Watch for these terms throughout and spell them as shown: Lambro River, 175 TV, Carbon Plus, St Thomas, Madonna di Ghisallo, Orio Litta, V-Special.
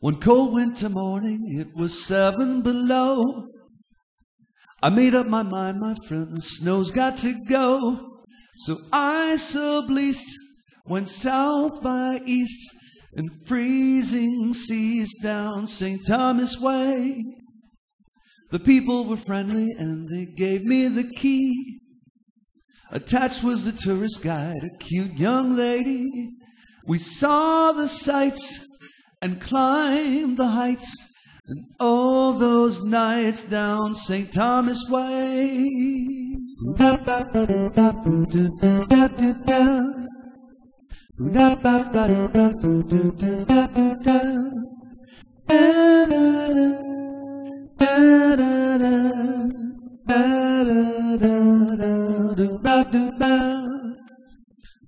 One cold winter morning, it was 7 below. I made up my mind, my friend, the snow's got to go. So I subleased, went south by east, and freezing seas down St. Thomas way. The people were friendly and they gave me the key. Attached was the tourist guide, a cute young lady. We saw the sights and climbed the heights, and all those nights down St. Thomas way.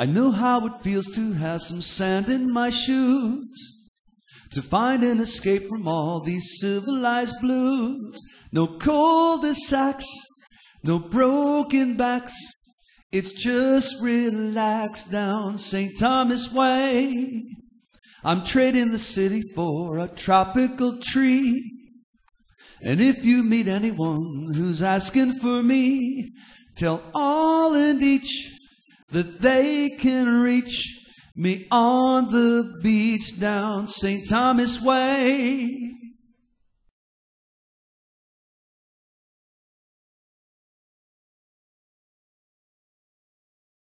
I know how it feels to have some sand in my shoes, to find an escape from all these civilized blues. No cul-de-sacs, no broken backs, it's just relax down St. Thomas way. I'm trading the city for a tropical tree, and if you meet anyone who's asking for me, tell all and each that they can reach me on the beach down St. Thomas way.